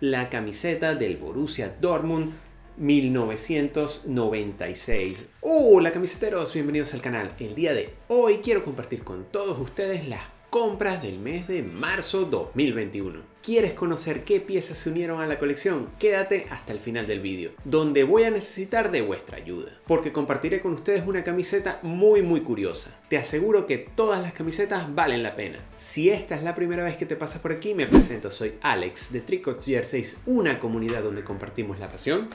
la camiseta del Borussia Dortmund 1996. Hola camiseteros, bienvenidos al canal. El día de hoy quiero compartir con todos ustedes las compras del mes de marzo 2021. ¿Quieres conocer qué piezas se unieron a la colección? Quédate hasta el final del vídeo, donde voy a necesitar de vuestra ayuda, porque compartiré con ustedes una camiseta muy curiosa. Te aseguro que todas las camisetas valen la pena. Si esta es la primera vez que te pasas por aquí, me presento, soy Alex de Tricots Jerseys, una comunidad donde compartimos la pasión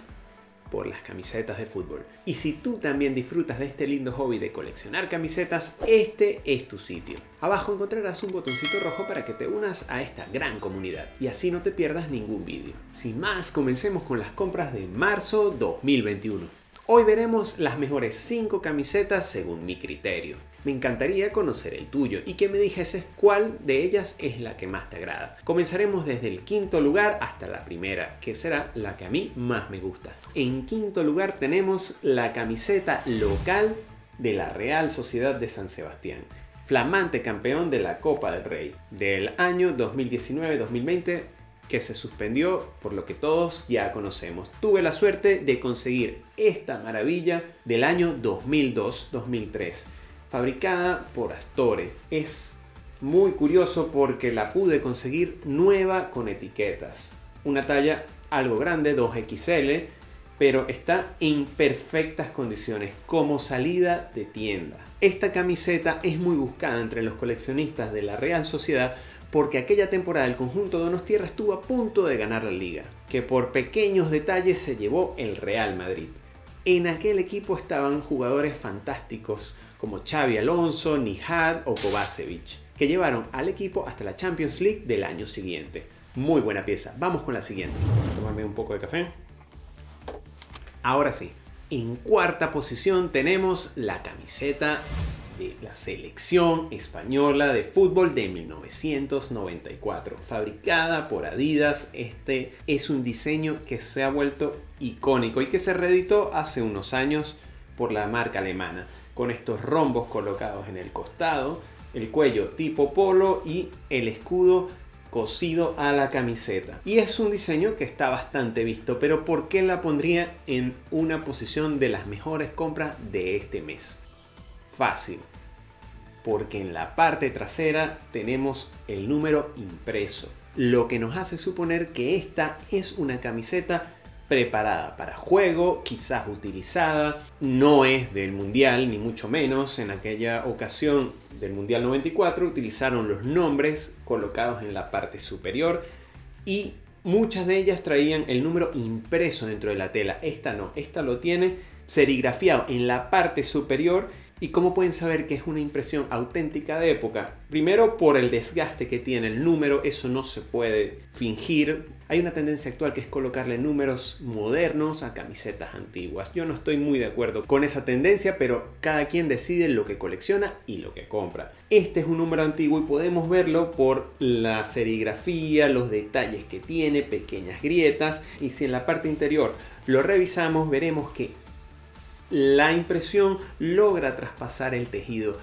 por las camisetas de fútbol. Y si tú también disfrutas de este lindo hobby de coleccionar camisetas, este es tu sitio. Abajo encontrarás un botoncito rojo para que te unas a esta gran comunidad y así no te pierdas ningún vídeo. Sin más, comencemos con las compras de marzo 2021. Hoy veremos las mejores 5 camisetas según mi criterio. Me encantaría conocer el tuyo y que me dijeses cuál de ellas es la que más te agrada. Comenzaremos desde el quinto lugar hasta la primera, que será la que a mí más me gusta. En quinto lugar tenemos la camiseta local de la Real Sociedad de San Sebastián, flamante campeón de la Copa del Rey del año 2019-2020, que se suspendió, por lo que todos ya conocemos. Tuve la suerte de conseguir esta maravilla del año 2002-2003. Fabricada por Astore. Es muy curioso porque la pude conseguir nueva con etiquetas. Una talla algo grande, 2XL, pero está en perfectas condiciones como salida de tienda. Esta camiseta es muy buscada entre los coleccionistas de la Real Sociedad porque aquella temporada el conjunto donostiarra estuvo a punto de ganar la liga, que por pequeños detalles se llevó el Real Madrid. En aquel equipo estaban jugadores fantásticos como Xavi Alonso, Nihad o Kovacevic, que llevaron al equipo hasta la Champions League del año siguiente. Muy buena pieza. Vamos con la siguiente. Voy a tomarme un poco de café. Ahora sí, en cuarta posición tenemos la camiseta de la selección española de fútbol de 1994, fabricada por Adidas. Este es un diseño que se ha vuelto icónico y que se reeditó hace unos años por la marca alemana, con estos rombos colocados en el costado, el cuello tipo polo y el escudo cosido a la camiseta. Y es un diseño que está bastante visto, pero ¿por qué la pondría en una posición de las mejores compras de este mes? Fácil, porque en la parte trasera tenemos el número impreso, lo que nos hace suponer que esta es una camiseta preparada para juego, quizás utilizada, no es del Mundial ni mucho menos. En aquella ocasión del Mundial 94 utilizaron los nombres colocados en la parte superior y muchas de ellas traían el número impreso dentro de la tela. Esta no, esta lo tiene serigrafiado en la parte superior. ¿Y cómo pueden saber que es una impresión auténtica de época? Primero, por el desgaste que tiene el número, eso no se puede fingir. Hay una tendencia actual que es colocarle números modernos a camisetas antiguas. Yo no estoy muy de acuerdo con esa tendencia, pero cada quien decide lo que colecciona y lo que compra. Este es un número antiguo y podemos verlo por la serigrafía, los detalles que tiene, pequeñas grietas. Y si en la parte interior lo revisamos, veremos que la impresión logra traspasar el tejido.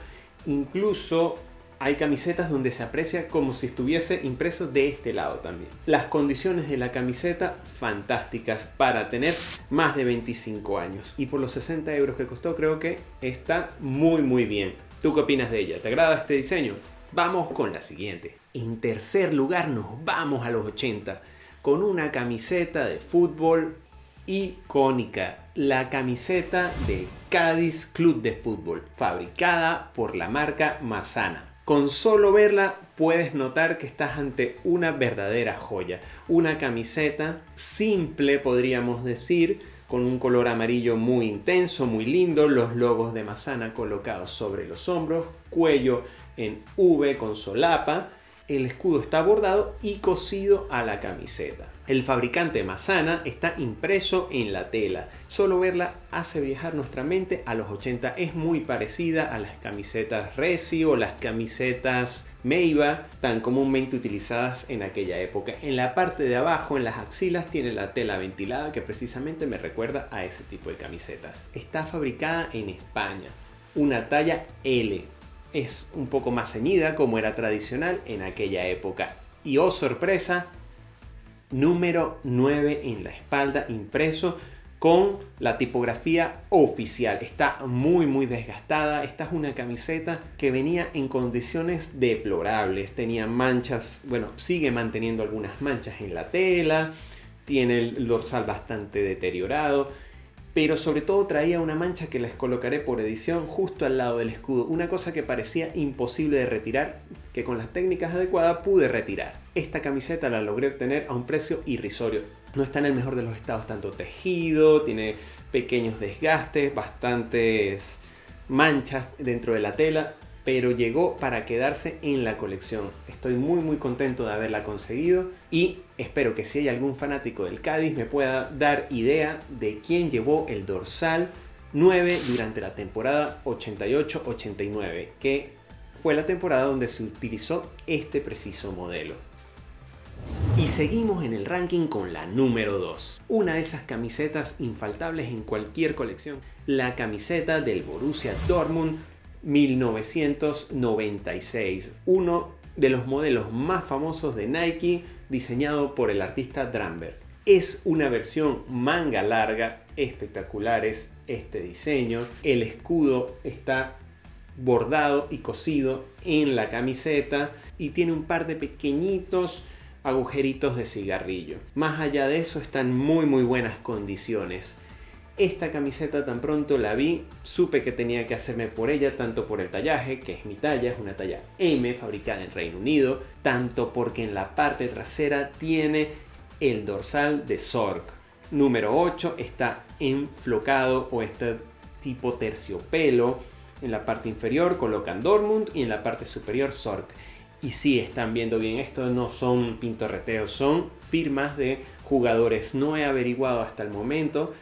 Incluso hay camisetas donde se aprecia como si estuviese impreso de este lado también. Las condiciones de la camiseta fantásticas para tener más de 25 años. Y por los 60 euros que costó creo que está muy bien. ¿Tú qué opinas de ella? ¿Te agrada este diseño? Vamos con la siguiente. En tercer lugar nos vamos a los 80 con una camiseta de fútbol icónica. La camiseta de Cádiz Club de Fútbol, fabricada por la marca Massana. Con solo verla puedes notar que estás ante una verdadera joya. Una camiseta simple, podríamos decir, con un color amarillo muy intenso, muy lindo. Los logos de Massana colocados sobre los hombros, cuello en V con solapa. El escudo está bordado y cosido a la camiseta. El fabricante Massana está impreso en la tela. Solo verla hace viajar nuestra mente a los 80. Es muy parecida a las camisetas Reci o las camisetas Meiva, tan comúnmente utilizadas en aquella época. En la parte de abajo, en las axilas, tiene la tela ventilada que precisamente me recuerda a ese tipo de camisetas. Está fabricada en España, una talla L. Es un poco más ceñida como era tradicional en aquella época. Y oh sorpresa, número 9 en la espalda, impreso con la tipografía oficial. Está muy muy desgastada. Esta es una camiseta que venía en condiciones deplorables, tenía manchas, bueno, sigue manteniendo algunas manchas en la tela, tiene el dorsal bastante deteriorado, pero sobre todo traía una mancha que les colocaré por edición justo al lado del escudo, una cosa que parecía imposible de retirar, que con las técnicas adecuadas pude retirar. Esta camiseta la logré obtener a un precio irrisorio. No está en el mejor de los estados, tanto tejido, tiene pequeños desgastes, bastantes manchas dentro de la tela, pero llegó para quedarse en la colección. Estoy muy muy contento de haberla conseguido y espero que si hay algún fanático del Cádiz me pueda dar idea de quién llevó el dorsal 9 durante la temporada 88-89, que fue la temporada donde se utilizó este preciso modelo. Y seguimos en el ranking con la número 2, una de esas camisetas infaltables en cualquier colección, la camiseta del Borussia Dortmund 1996, uno de los modelos más famosos de Nike, diseñado por el artista Dramberg. Es una versión manga larga, espectacular es este diseño. El escudo está bordado y cosido en la camiseta y tiene un par de pequeñitos agujeritos de cigarrillo. Más allá de eso, está en muy muy buenas condiciones. Esta camiseta, tan pronto la vi, supe que tenía que hacerme por ella, tanto por el tallaje, que es mi talla, es una talla M fabricada en Reino Unido, tanto porque en la parte trasera tiene el dorsal de Zorc. Número 8 está enflocado o este tipo terciopelo. En la parte inferior colocan Dortmund y en la parte superior Zorc. Y sí, están viendo bien, esto no son pintorreteos, son firmas de jugadores. No he averiguado hasta el momento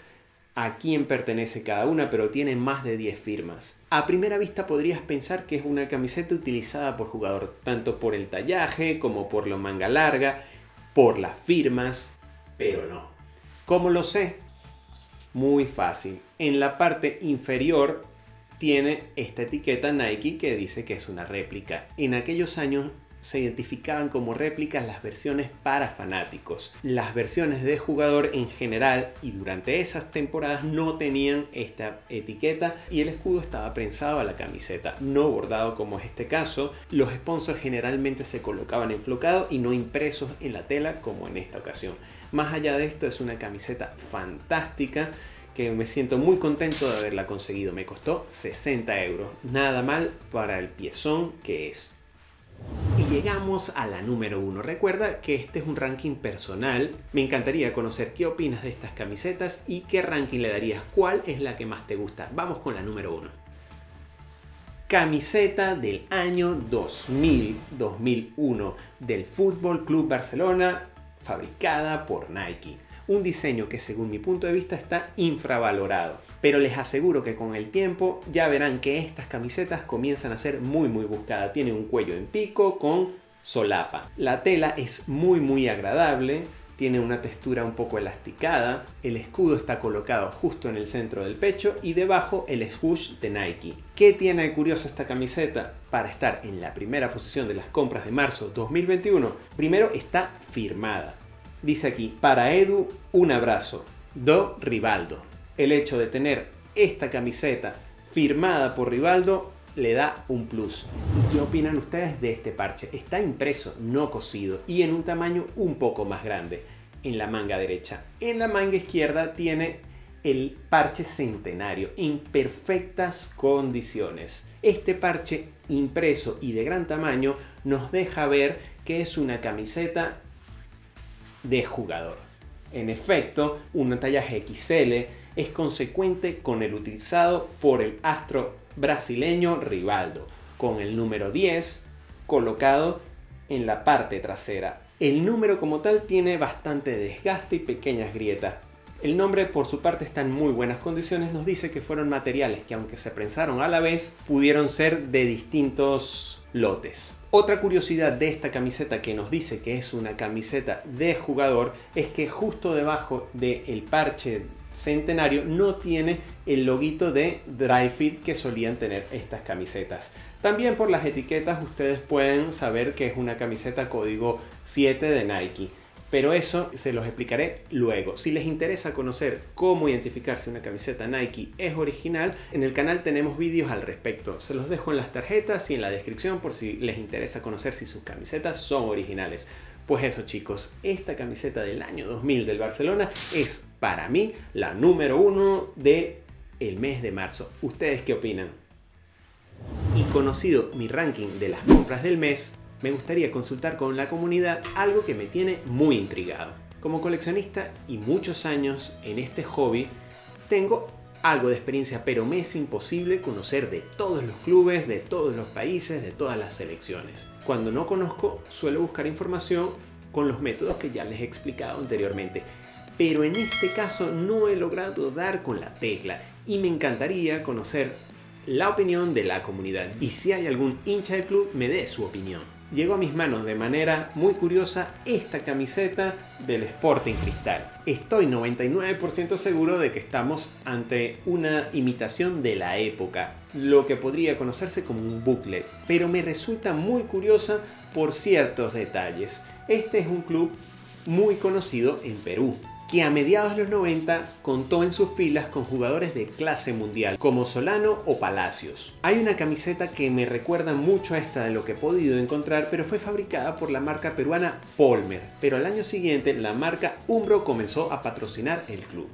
a quién pertenece cada una, pero tiene más de 10 firmas. A primera vista podrías pensar que es una camiseta utilizada por jugador, tanto por el tallaje como por la manga larga, por las firmas, pero no. ¿Cómo lo sé? Muy fácil. En la parte inferior tiene esta etiqueta Nike que dice que es una réplica. En aquellos años se identificaban como réplicas las versiones para fanáticos. Las versiones de jugador en general y durante esas temporadas no tenían esta etiqueta y el escudo estaba prensado a la camiseta, no bordado como es este caso. Los sponsors generalmente se colocaban enflocados y no impresos en la tela como en esta ocasión. Más allá de esto, es una camiseta fantástica que me siento muy contento de haberla conseguido. Me costó 60 €, nada mal para el piezón que es. Y llegamos a la número 1. Recuerda que este es un ranking personal. Me encantaría conocer qué opinas de estas camisetas y qué ranking le darías. ¿Cuál es la que más te gusta? Vamos con la número 1. Camiseta del año 2000-2001 del Fútbol Club Barcelona, fabricada por Nike. Un diseño que, según mi punto de vista, está infravalorado. Pero les aseguro que con el tiempo ya verán que estas camisetas comienzan a ser muy muy buscadas. Tiene un cuello en pico con solapa. La tela es muy muy agradable. Tiene una textura un poco elasticada. El escudo está colocado justo en el centro del pecho y debajo el swoosh de Nike. ¿Qué tiene de curioso esta camiseta? Para estar en la primera posición de las compras de marzo 2021, primero está firmada. Dice aquí, para Edu, un abrazo, do Rivaldo. El hecho de tener esta camiseta firmada por Rivaldo le da un plus. ¿Y qué opinan ustedes de este parche? Está impreso, no cosido, y en un tamaño un poco más grande en la manga derecha. En la manga izquierda tiene el parche centenario en perfectas condiciones. Este parche impreso y de gran tamaño nos deja ver que es una camiseta de jugador. En efecto, un tallaje XL es consecuente con el utilizado por el astro brasileño Rivaldo, con el número 10 colocado en la parte trasera. El número como tal tiene bastante desgaste y pequeñas grietas. El nombre, por su parte, está en muy buenas condiciones. Nos dice que fueron materiales que, aunque se prensaron a la vez, pudieron ser de distintos lotes. Otra curiosidad de esta camiseta que nos dice que es una camiseta de jugador es que justo debajo del parche centenario no tiene el loguito de Dri-FIT que solían tener estas camisetas. También por las etiquetas ustedes pueden saber que es una camiseta código 7 de Nike. Pero eso se los explicaré luego. Si les interesa conocer cómo identificar si una camiseta Nike es original, en el canal tenemos vídeos al respecto. Se los dejo en las tarjetas y en la descripción por si les interesa conocer si sus camisetas son originales. Pues eso, chicos, esta camiseta del año 2000 del Barcelona es para mí la número 1 del mes de marzo. ¿Ustedes qué opinan? Y conocido mi ranking de las compras del mes, me gustaría consultar con la comunidad algo que me tiene muy intrigado. Como coleccionista y muchos años en este hobby, tengo algo de experiencia, pero me es imposible conocer de todos los clubes, de todos los países, de todas las selecciones. Cuando no conozco, suelo buscar información con los métodos que ya les he explicado anteriormente. Pero en este caso no he logrado dar con la tecla y me encantaría conocer la opinión de la comunidad. Y si hay algún hincha del club, me dé su opinión. Llegó a mis manos de manera muy curiosa esta camiseta del Sporting Cristal. Estoy 99% seguro de que estamos ante una imitación de la época, lo que podría conocerse como un booklet, pero me resulta muy curiosa por ciertos detalles. Este es un club muy conocido en Perú, que a mediados de los 90 contó en sus filas con jugadores de clase mundial como Solano o Palacios. Hay una camiseta que me recuerda mucho a esta de lo que he podido encontrar, pero fue fabricada por la marca peruana Palmer, pero al año siguiente la marca Umbro comenzó a patrocinar el club.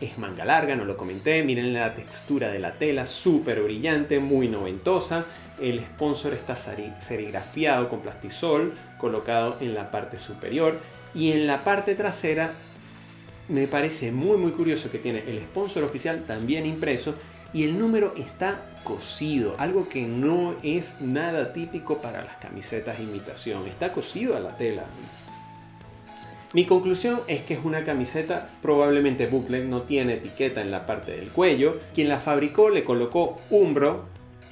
Es manga larga, no lo comenté, miren la textura de la tela, súper brillante, muy noventosa. El sponsor está serigrafiado con plastisol, colocado en la parte superior, y en la parte trasera me parece muy curioso que tiene el sponsor oficial también impreso y el número está cosido, algo que no es nada típico para las camisetas imitación, está cosido a la tela. Mi conclusión es que es una camiseta probablemente bootleg, no tiene etiqueta en la parte del cuello. Quien la fabricó le colocó Umbro,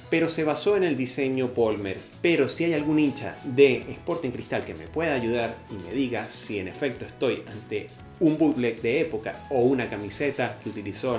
pero se basó en el diseño Palmer. Pero si hay algún hincha de Sporting Cristal que me pueda ayudar y me diga si en efecto estoy ante un bootleg de época o una camiseta que utilizó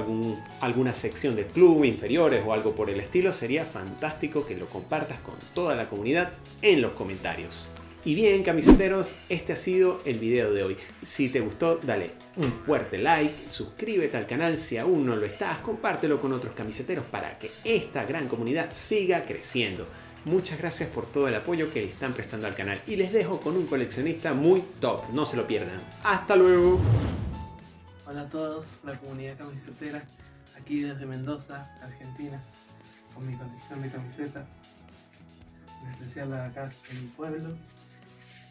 alguna sección del club, inferiores o algo por el estilo, sería fantástico que lo compartas con toda la comunidad en los comentarios. Y bien, camiseteros, este ha sido el video de hoy. Si te gustó, dale un fuerte like, suscríbete al canal si aún no lo estás, compártelo con otros camiseteros para que esta gran comunidad siga creciendo. Muchas gracias por todo el apoyo que le están prestando al canal y les dejo con un coleccionista muy top, no se lo pierdan. ¡Hasta luego! Hola a todos, la comunidad camisetera, aquí desde Mendoza, Argentina, con mi colección de camisetas, en especial la de acá en mi pueblo.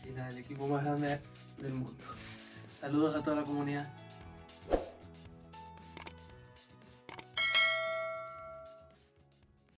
Y nada, el equipo más grande del mundo. Saludos a toda la comunidad.